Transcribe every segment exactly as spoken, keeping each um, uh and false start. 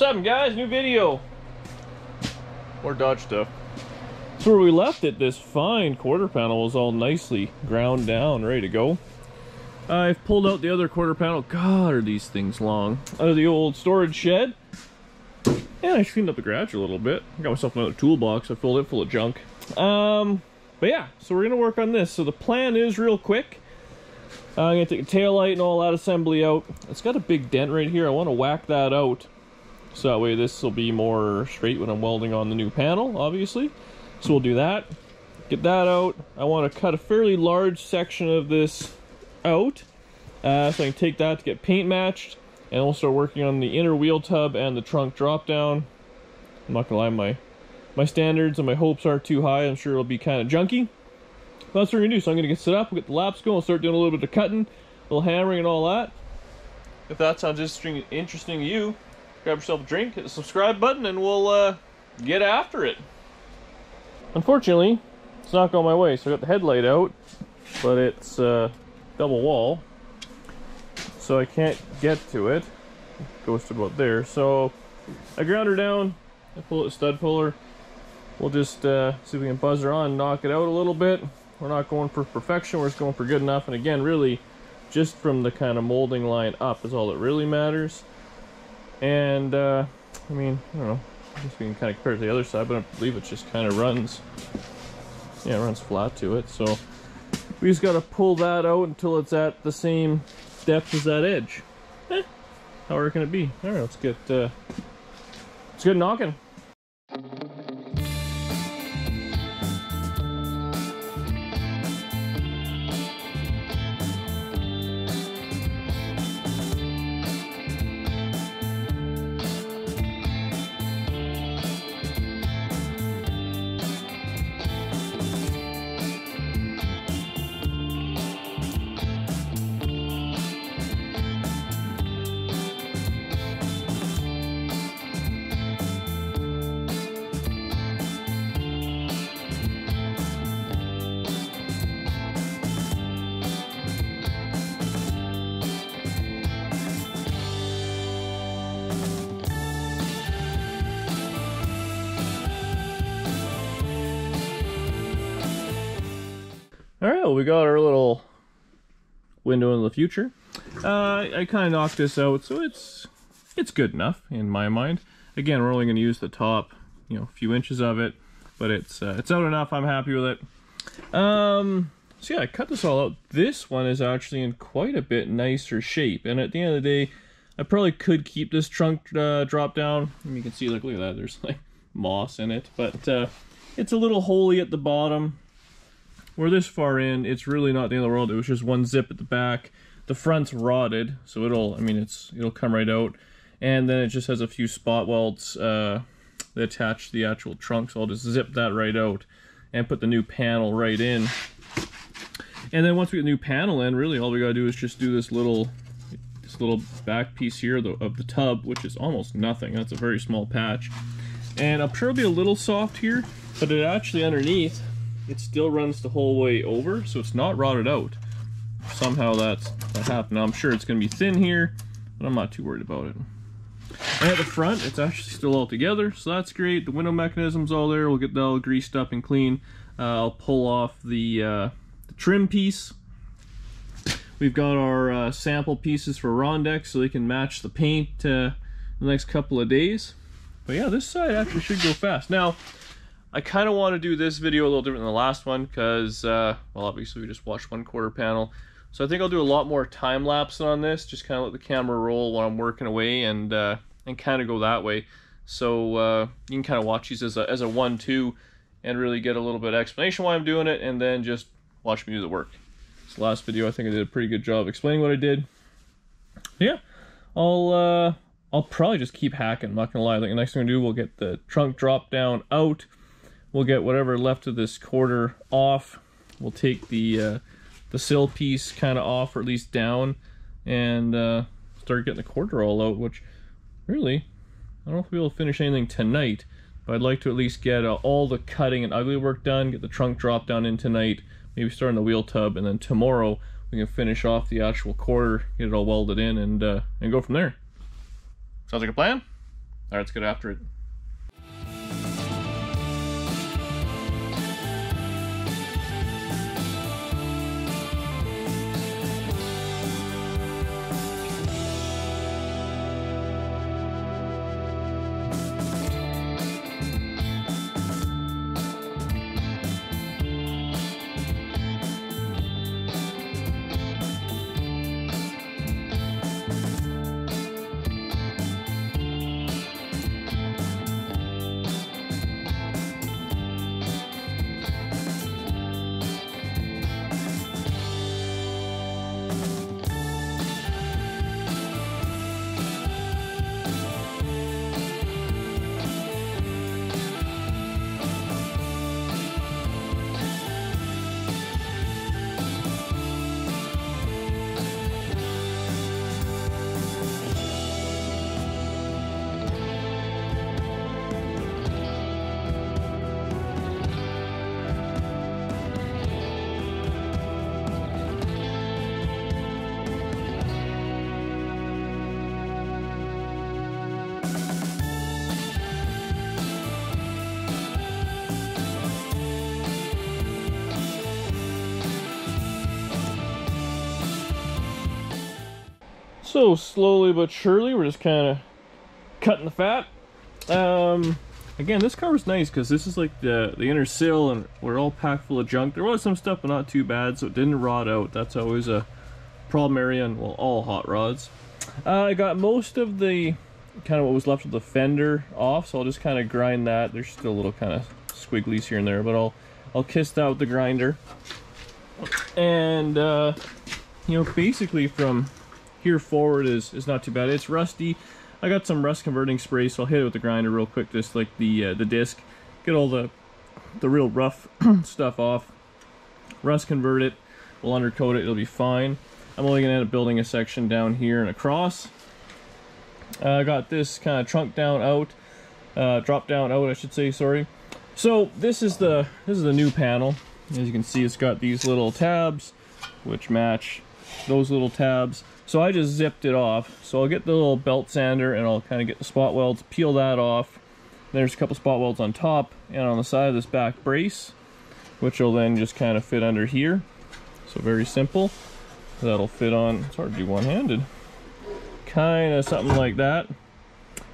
What's up, guys? New video. More Dodge stuff. So where we left it, this fine quarter panel was all nicely ground down, ready to go. I've pulled out the other quarter panel. God, are these things long. Out of the old storage shed. And I cleaned up the garage a little bit. I got myself another toolbox. I filled it full of junk. Um, but yeah, so we're going to work on this. So the plan is real quick. Uh, I'm going to take a taillight and all that assembly out. It's got a big dent right here. I want to whack that out. So that way this will be more straight when I'm welding on the new panel, obviously. So we'll do that. Get that out. I want to cut a fairly large section of this out. Uh, so I can take that to get paint matched. And we'll start working on the inner wheel tub and the trunk drop down. I'm not gonna lie, my my standards and my hopes aren't too high. I'm sure it'll be kind of junky. But that's what we're gonna do. So I'm gonna get set up, we'll get the laps going, we'll start doing a little bit of cutting, a little hammering and all that. If that sounds interesting, interesting to you, grab yourself a drink, hit the subscribe button, and we'll uh, get after it. Unfortunately, it's not going my way, so I got the headlight out, but it's uh, double wall. So I can't get to it. It goes to about there. So I ground her down, I pull it stud puller. We'll just uh, see if we can buzz her on and knock it out a little bit. We're not going for perfection, we're just going for good enough. And again, really, just from the kind of molding line up is all that really matters. And uh, I mean, I don't know, I guess we can kind of compare it to the other side, but I believe it just kind of runs, yeah, it runs flat to it. So we just got to pull that out until it's at the same depth as that edge. Eh, how hard can it be? All right, let's get uh, let's get knocking. All right, well, we got our little window in the future. Uh, I kind of knocked this out, so it's it's good enough in my mind. Again, we're only going to use the top, you know, a few inches of it, but it's uh, it's out enough. I'm happy with it. Um, so yeah, I cut this all out. This one is actually in quite a bit nicer shape, and at the end of the day, I probably could keep this trunk uh, drop down. And you can see, like, look at that. There's like moss in it, but uh, it's a little holey at the bottom. We're this far in, it's really not the end of the world. It was just one zip at the back. The front's rotted, so it'll, I mean, it's it'll come right out. And then it just has a few spot welds uh, that attach to the actual trunk, so I'll just zip that right out and put the new panel right in. And then once we get the new panel in, really all we gotta do is just do this little, this little back piece here of the, of the tub, which is almost nothing. That's a very small patch. And I'm sure it'll be a little soft here, but it actually underneath, it still runs the whole way over, so it's not rotted out. Somehow that's that happened. Now I'm sure it's going to be thin here, but I'm not too worried about it. And at the front, it's actually still all together, so that's great. The window mechanism's all there. We'll get that all greased up and clean. Uh, I'll pull off the, uh, the trim piece. We've got our uh, sample pieces for Rondex, so they can match the paint uh, in the next couple of days. But yeah, this side actually should go fast. Now, I kind of want to do this video a little different than the last one because, uh, well, obviously we just watched one quarter panel. So I think I'll do a lot more time lapse on this, just kind of let the camera roll while I'm working away and uh, and kind of go that way. So uh, you can kind of watch these as a, as a one two and really get a little bit of explanation why I'm doing it and then just watch me do the work. This last video, I think I did a pretty good job explaining what I did. Yeah, I'll, uh, I'll probably just keep hacking, I'm not going to lie. I think the next thing we do, we'll get the trunk drop down out. We'll get whatever left of this quarter off. We'll take the uh, the sill piece kind of off, or at least down, and uh, start getting the quarter all out, which really, I don't know if we'll finish anything tonight, but I'd like to at least get uh, all the cutting and ugly work done, get the trunk drop down in tonight, maybe start in the wheel tub, and then tomorrow we can finish off the actual quarter, get it all welded in, and, uh, and go from there. Sounds like a plan? All right, let's get after it. So slowly but surely, we're just kind of cutting the fat. Um, again, this car was nice because this is like the, the inner sill, and we're all packed full of junk. There was some stuff, but not too bad, so it didn't rot out. That's always a problem area in, well, all hot rods. Uh, I got most of the, kind of what was left of the fender off, so I'll just kind of grind that. There's still little kind of squigglies here and there, but I'll, I'll kiss that with the grinder. And, uh, you know, basically from here forward is, is not too bad. It's rusty. I got some rust converting spray, so I'll hit it with the grinder real quick, just like the uh, the disc. Get all the the real rough stuff off. Rust convert it. We'll undercoat it. It'll be fine. I'm only going to end up building a section down here and across. Uh, I got this kind of trunk down out, uh, drop down out, I should say. Sorry. So this is the this is the new panel. As you can see, it's got these little tabs, which match those little tabs. So I just zipped it off. So I'll get the little belt sander and I'll kind of get the spot welds, peel that off. There's a couple spot welds on top and on the side of this back brace, which will then just kind of fit under here. So very simple. That'll fit on, it's hard to do one-handed. Kind of something like that.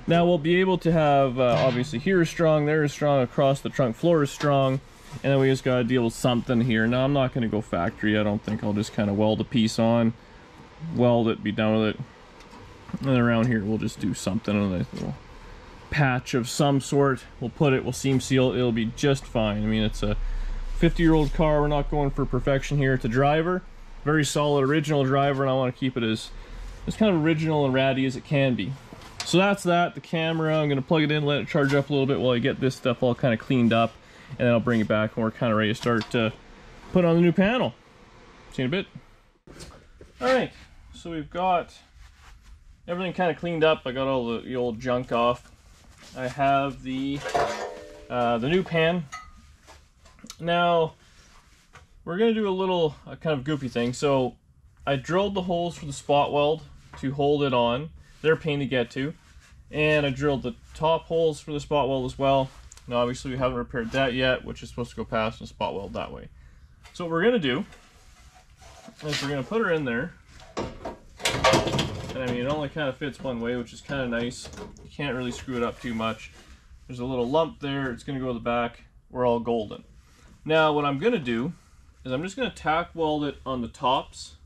Now we'll be able to have, uh, obviously here is strong, there is strong, across the trunk floor is strong. And then we just gotta deal with something here. Now I'm not gonna go factory. I don't think. I'll just kind of weld a piece on. Weld it, be done with it, and then around here we'll just do something on a nice little patch of some sort. We'll put it, we'll seam seal it, it'll be just fine. I mean, it's a fifty year old car. We're not going for perfection here. It's a driver, very solid original driver, and I want to keep it as as kind of original and ratty as it can be. So that's that. The camera, I'm going to plug it in, let it charge up a little bit while I get this stuff all kind of cleaned up, and then I'll bring it back and we're kind of ready to start to put on the new panel. See you in a bit. All right, so we've got everything kind of cleaned up. I got all the, the old junk off. I have the uh, the new pan. Now, we're gonna do a little uh, kind of goofy thing. So I drilled the holes for the spot weld to hold it on. They're a pain to get to. And I drilled the top holes for the spot weld as well. Now, obviously we haven't repaired that yet, which is supposed to go past and spot weld that way. So what we're gonna do is we're gonna put her in there, and I mean it only kind of fits one way, which is kind of nice. You can't really screw it up too much. There's a little lump there, it's gonna go to the back. We're all golden. Now what I'm gonna do is I'm just gonna tack weld it on the tops,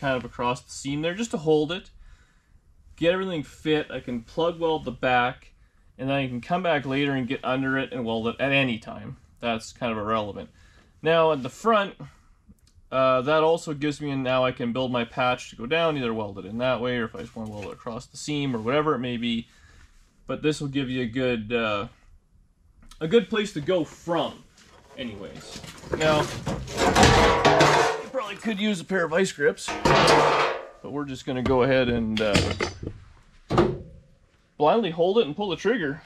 kind of across the seam there, just to hold it, get everything fit. I can plug weld the back, and then I can come back later and get under it and weld it at any time. That's kind of irrelevant. Now at the front, Uh, that also gives me, and now I can build my patch to go down, either weld it in that way, or if I just want to weld it across the seam, or whatever it may be. But this will give you a good, uh, a good place to go from, anyways. Now, you probably could use a pair of vice grips, but we're just going to go ahead and uh, blindly hold it and pull the trigger.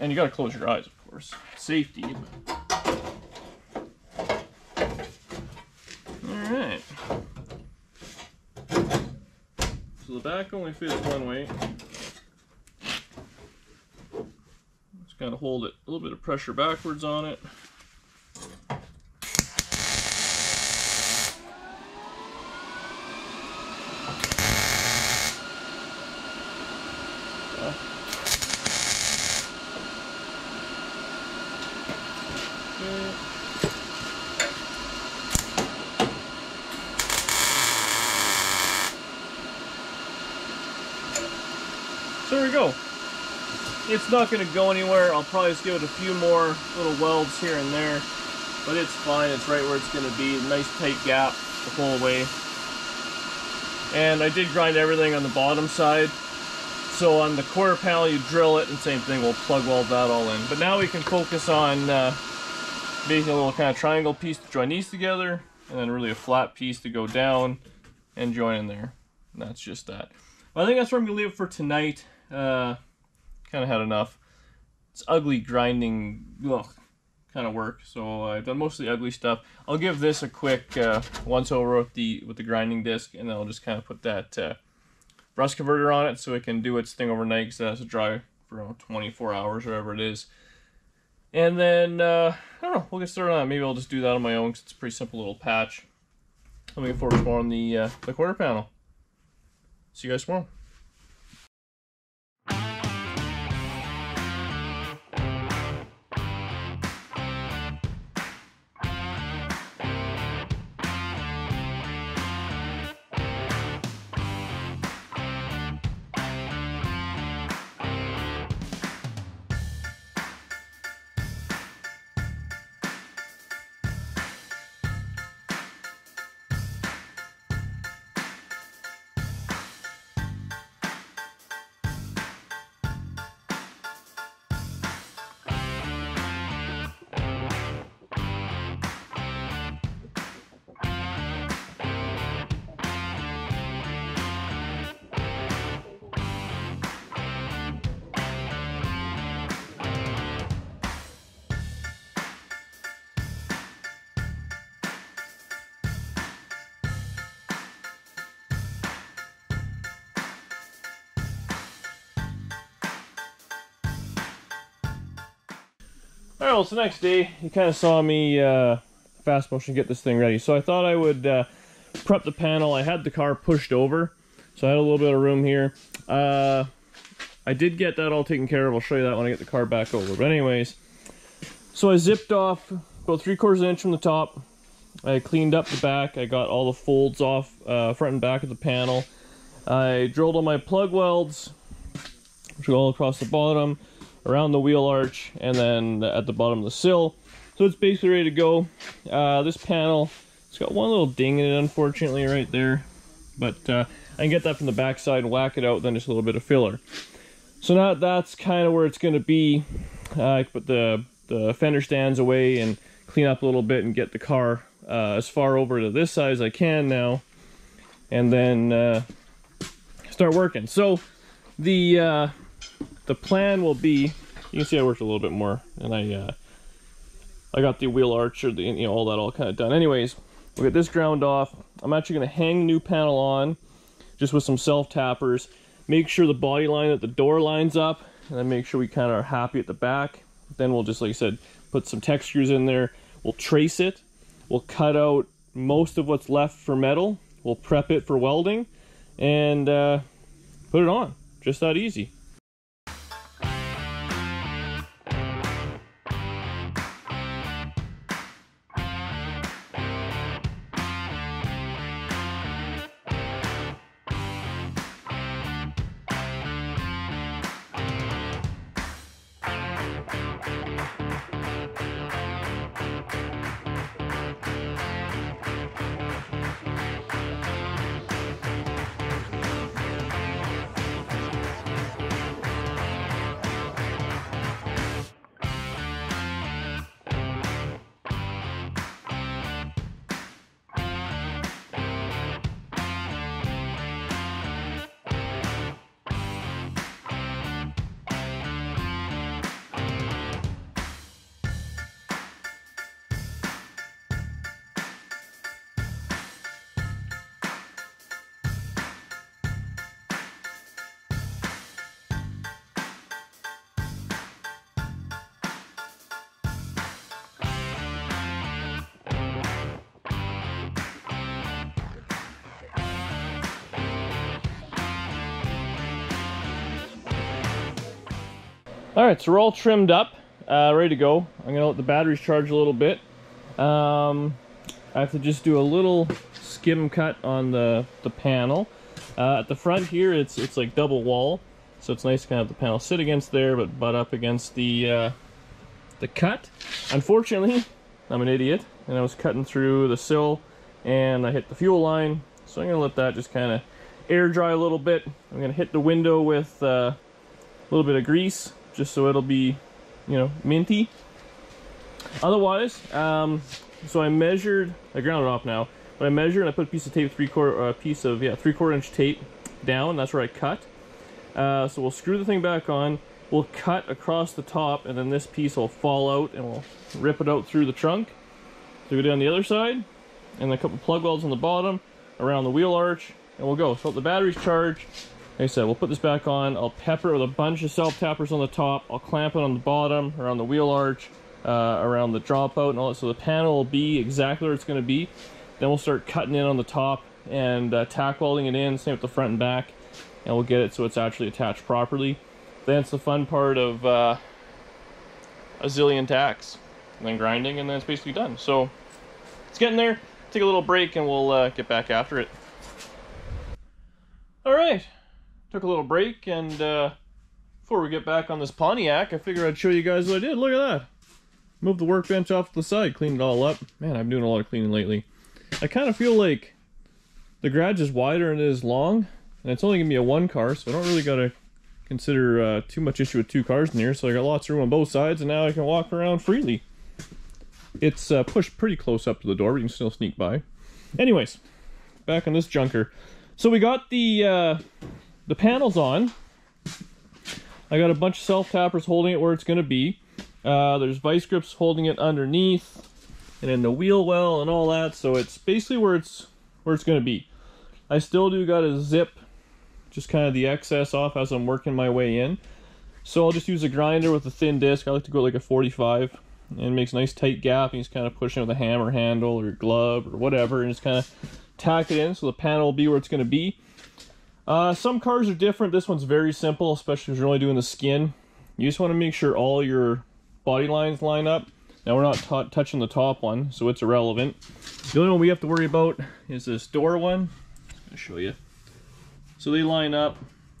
And you got to close your eyes, of course. Safety. But alright, so the back only fits one way. Gotta hold it, a little bit of pressure backwards on it. There we go. It's not going to go anywhere. I'll probably just give it a few more little welds here and there, but it's fine. It's right where it's going to be. Nice tight gap the whole way. And I did grind everything on the bottom side. So on the quarter panel, you drill it, and same thing, we'll plug weld that all in. But now we can focus on uh, making a little kind of triangle piece to join these together, and then really a flat piece to go down and join in there. And that's just that. Well, I think that's where I'm going to leave it for tonight. Uh, kind of had enough. It's ugly grinding ugh, kind of work, so I've done mostly ugly stuff. I'll give this a quick uh, once over with the with the grinding disc, and then I'll just kind of put that uh, rust converter on it so it can do its thing overnight, because it has to dry for you know, twenty-four hours or whatever it is. And then uh, I don't know, we'll get started on that. Maybe I'll just do that on my own because it's a pretty simple little patch. I'll make it forward tomorrow on the uh, the quarter panel. See you guys tomorrow. Alright, well, it's the next day. You kind of saw me uh, fast motion get this thing ready. So I thought I would uh, prep the panel. I had the car pushed over, so I had a little bit of room here. Uh, I did get that all taken care of. I'll show you that when I get the car back over. But anyways, so I zipped off about three quarters of an inch from the top. I cleaned up the back. I got all the folds off uh, front and back of the panel. I drilled all my plug welds, which go all across the bottom, around the wheel arch, and then at the bottom of the sill. So it's basically ready to go. Uh, this panel, it's got one little ding in it, unfortunately, right there. But uh, I can get that from the backside, whack it out, then just a little bit of filler. So now that's kind of where it's going to be. Uh, I can put the, the fender stands away and clean up a little bit and get the car uh, as far over to this side as I can now. And then uh, start working. So the... Uh, The plan will be, you can see I worked a little bit more, and I uh, I got the wheel arch, or the, you know, all that all kind of done. Anyways, we'll get this ground off. I'm actually going to hang new panel on, just with some self-tappers. Make sure the body line at the door lines up, and then make sure we kind of are happy at the back. Then we'll just, like I said, put some tech screws in there. We'll trace it. We'll cut out most of what's left for metal. We'll prep it for welding, and uh, put it on. Just that easy. All right, so we're all trimmed up, uh, ready to go. I'm gonna let the batteries charge a little bit. Um, I have to just do a little skim cut on the, the panel. Uh, at the front here, it's it's like double wall, so it's nice to kind of have the panel sit against there, but butt up against the uh, the cut. Unfortunately, I'm an idiot, and I was cutting through the sill, and I hit the fuel line, so I'm gonna let that just kind of air dry a little bit. I'm gonna hit the window with uh, a little bit of grease, just so it'll be, you know, minty. Otherwise, um, so I measured, I ground it off now, but I measured and I put a piece of tape, three quarter, a piece of, yeah, three quarter inch tape down, that's where I cut. Uh, so we'll screw the thing back on, we'll cut across the top, and then this piece will fall out and we'll rip it out through the trunk. Do it on the other side, and a couple plug welds on the bottom, around the wheel arch, and we'll go. So let the batteries charge. Like I said, we'll put this back on, I'll pepper it with a bunch of self-tappers on the top, I'll clamp it on the bottom, around the wheel arch, uh, around the dropout and all that, so the panel will be exactly where it's going to be. Then we'll start cutting in on the top and uh, tack welding it in, same with the front and back, and we'll get it so it's actually attached properly. Then it's the fun part of uh, a zillion tacks, and then grinding, and then it's basically done. So it's getting there, take a little break and we'll uh, get back after it. Alright. Took a little break, and uh, before we get back on this Pontiac, I figured I'd show you guys what I did. Look at that. Moved the workbench off to the side, cleaned it all up. Man, I've been doing a lot of cleaning lately. I kind of feel like the garage is wider than it is long, and it's only going to be a one car, so I don't really got to consider uh, too much issue with two cars in here. So I got lots of room on both sides, and now I can walk around freely. It's uh, pushed pretty close up to the door, but you can still sneak by. Anyways, back on this junker. So we got the... Uh, The panel's on. I got a bunch of self-tappers holding it where it's going to be. Uh, there's vice grips holding it underneath, and in the wheel well and all that. So it's basically where it's where it's going to be. I still do got to zip just kind of the excess off as I'm working my way in. So I'll just use a grinder with a thin disc. I like to go like a forty-five, and it makes a nice tight gap. And you just kind of push it with a hammer handle or glove or whatever, and just kind of tack it in so the panel will be where it's going to be. Uh, some cars are different. This one's very simple, especially if you're only doing the skin. You just want to make sure all your body lines line up. Now we're not touching the top one, so it's irrelevant. The only one we have to worry about is this door one. I'll show you. So they line up,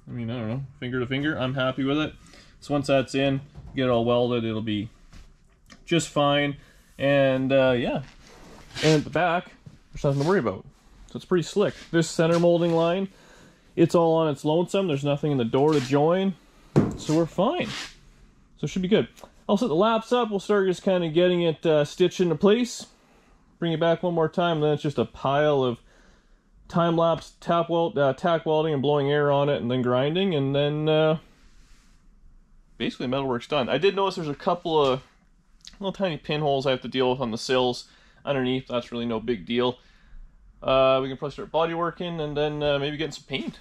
I mean, I don't know, finger to finger. I'm happy with it. So once that's in, get it all welded, it'll be just fine. And uh, yeah, and at the back, there's nothing to worry about. So it's pretty slick. This center molding line, it's all on its lonesome. There's nothing in the door to join, so we're fine. So it should be good. I'll set the laps up. We'll start just kind of getting it uh, stitched into place. Bring it back one more time. Then it's just a pile of time lapse, tap weld, uh, tack welding, and blowing air on it, and then grinding, and then uh, basically metalwork's done. I did notice there's a couple of little tiny pinholes I have to deal with on the sills underneath. That's really no big deal. Uh, we can probably start body working and then uh, maybe getting some paint.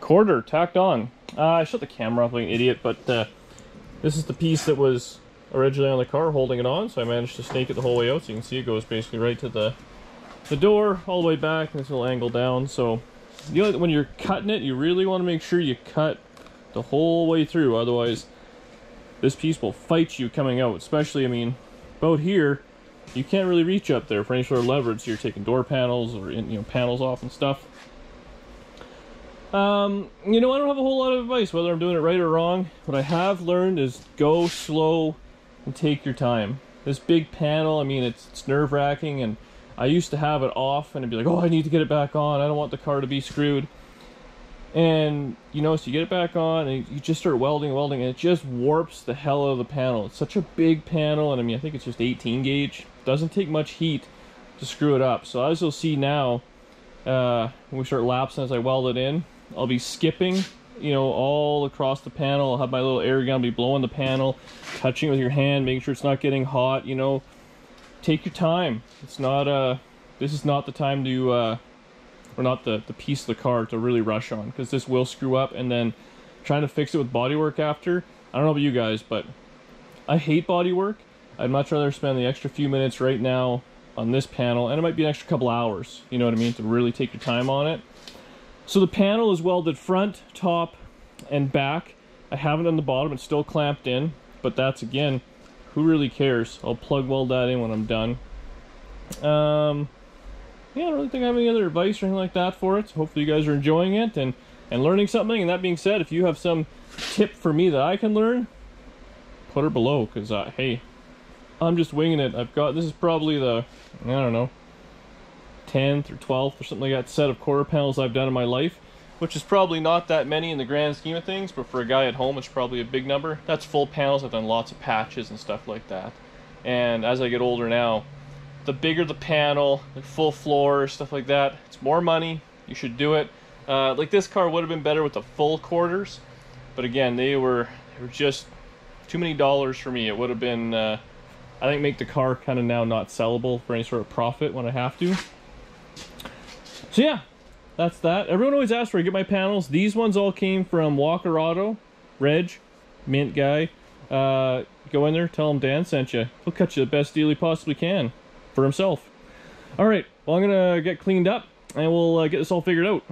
Quarter tacked on. Uh, I shut the camera off like an idiot, but uh, this is the piece that was originally on the car holding it on, so I managed to snake it the whole way out. So you can see it goes basically right to the the door, all the way back, and it's a little angle down. So you know, when you're cutting it, you really want to make sure you cut the whole way through, otherwise this piece will fight you coming out. Especially, I mean, about here you can't really reach up there for any sort of leverage, so you're taking door panels or, you know, panels off and stuff. Um, you know, I don't have a whole lot of advice whether I'm doing it right or wrong. What I have learned is go slow and take your time. This big panel, I mean, it's, it's nerve-wracking, and I used to have it off and it'd be like, oh, I need to get it back on, I don't want the car to be screwed. And, you know, so you get it back on and you just start welding, welding, and it just warps the hell out of the panel. It's such a big panel, and I mean, I think it's just eighteen gauge. It doesn't take much heat to screw it up. So as you'll see now, uh, when we start lapsing as I weld it in, I'll be skipping, you know, all across the panel. I'll have my little air gun, I'll be blowing the panel, touching it with your hand, making sure it's not getting hot, you know. Take your time. It's not, uh, this is not the time to, uh, or not the, the piece of the car to really rush on, because this will screw up, and then trying to fix it with bodywork after. I don't know about you guys, but I hate bodywork. I'd much rather spend the extra few minutes right now on this panel, and it might be an extra couple hours, you know what I mean, to really take your time on it. So the panel is welded front, top, and back. I haven't done the bottom, it's still clamped in, but that's, again, who really cares? I'll plug weld that in when I'm done. Um, yeah, I don't really think I have any other advice or anything like that for it. So hopefully you guys are enjoying it and, and learning something. And that being said, if you have some tip for me that I can learn, put her below, because, uh, hey, I'm just winging it. I've got, this is probably the, I don't know, tenth or twelfth or something like that set of quarter panels I've done in my life, which is probably not that many in the grand scheme of things, but for a guy at home it's probably a big number. That's full panels. I've done lots of patches and stuff like that, and as I get older now, the bigger the panel, like full floor, stuff like that, it's more money. You should do it. Uh, like this car would have been better with the full quarters, but again, they were, they were just too many dollars for me. It would have been, uh, I think, make the car kind of now not sellable for any sort of profit when I have to. So yeah, that's that. Everyone always asks where I get my panels. These ones all came from Walker Auto. Reg, mint guy. Uh, go in there, tell him Dan sent you. He'll cut you the best deal he possibly can for himself. All right, well, I'm going to get cleaned up and we'll uh, get this all figured out.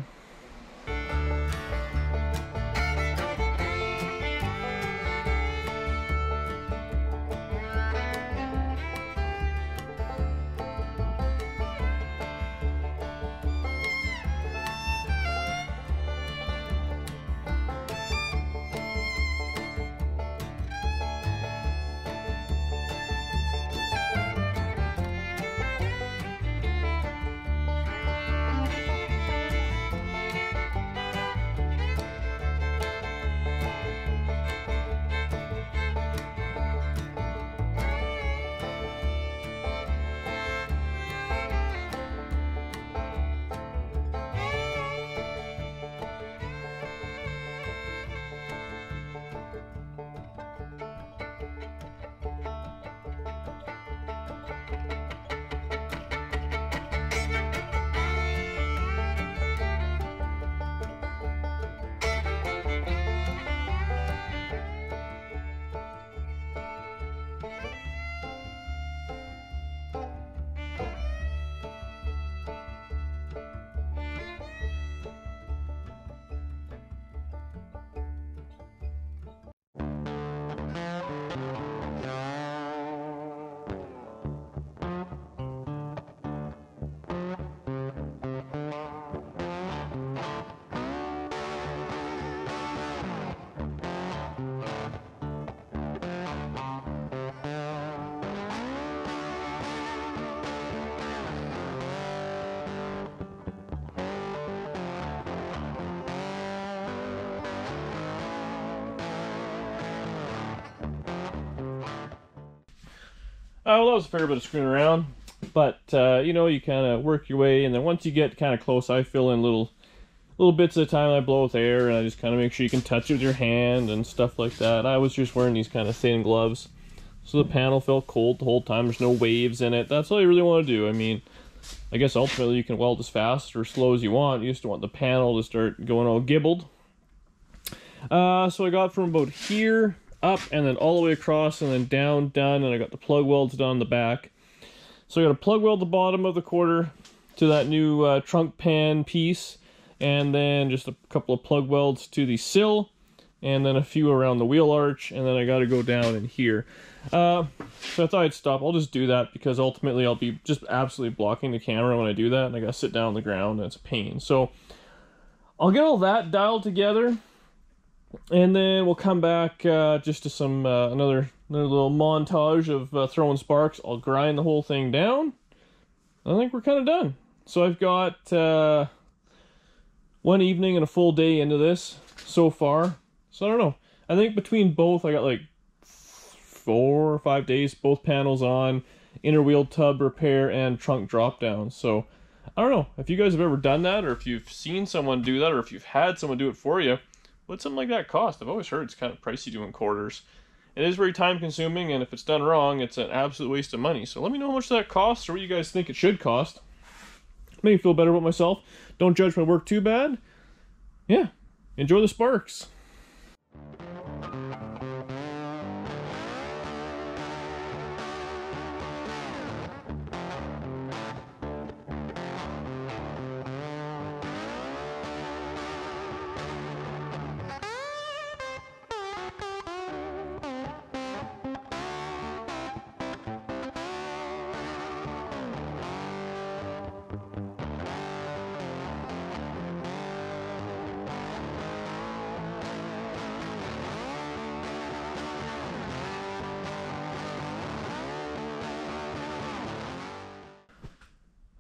Uh, well, that was a fair bit of screwing around, but uh, you know, you kind of work your way, and then once you get kind of close, I fill in little little bits at a time. I blow with air, and I just kind of make sure you can touch it with your hand and stuff like that. I was just wearing these kind of thin gloves, so the panel felt cold the whole time. There's no waves in it. That's all you really want to do. I mean, I guess ultimately you can weld as fast or slow as you want. You just don't want the panel to start going all gibbled. Uh, so I got from about here up and then all the way across and then down, done, and I got the plug welds done on the back. So I got to plug weld the bottom of the quarter to that new uh, trunk pan piece, and then just a couple of plug welds to the sill, and then a few around the wheel arch, and then I got to go down in here. Uh, so I thought I'd stop. I'll just do that because ultimately I'll be just absolutely blocking the camera when I do that, and I got to sit down on the ground, and it's a pain. So I'll get all that dialed together, and then we'll come back uh, just to some uh, another another little montage of uh, throwing sparks. I'll grind the whole thing down. I think we're kind of done. So I've got uh, one evening and a full day into this so far. So I don't know. I think between both, I got like four or five days, both panels on, inner wheel tub repair and trunk drop down. So I don't know if you guys have ever done that, or if you've seen someone do that, or if you've had someone do it for you. What's something like that cost? I've always heard it's kind of pricey doing quarters. It is very time consuming, and if it's done wrong, it's an absolute waste of money. So let me know how much that costs, or what you guys think it should cost. Make me feel better about myself. Don't judge my work too bad. Yeah, enjoy the sparks.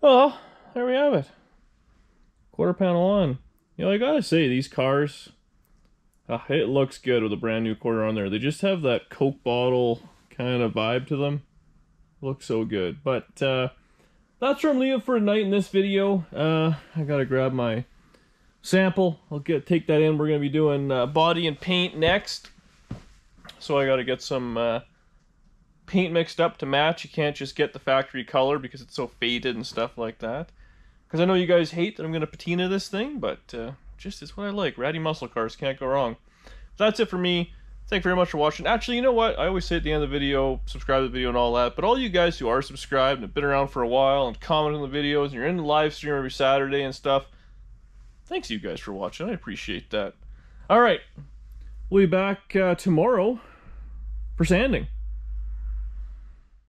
Well, there we have it. Quarter panel on. You know, I gotta say, these cars, uh, it looks good with a brand new quarter on there. They just have that Coke bottle kind of vibe to them. Looks so good. But uh, that's where I'm leaving for tonight in this video. Uh, I gotta grab my sample. I'll get take that in. We're gonna be doing uh, body and paint next. So I gotta get some... Uh, paint mixed up to match. You can't just get the factory color because it's so faded and stuff like that, because I know you guys hate that I'm gonna patina this thing, but uh, just is what I like. Ratty muscle cars, can't go wrong. That's it for me. Thank you very much for watching. Actually, you know what, I always say at the end of the video, subscribe to the video and all that, but all you guys who are subscribed and have been around for a while and comment on the videos and you're in the live stream every Saturday and stuff, thanks you guys for watching. I appreciate that. All right, we'll be back uh, tomorrow for sanding.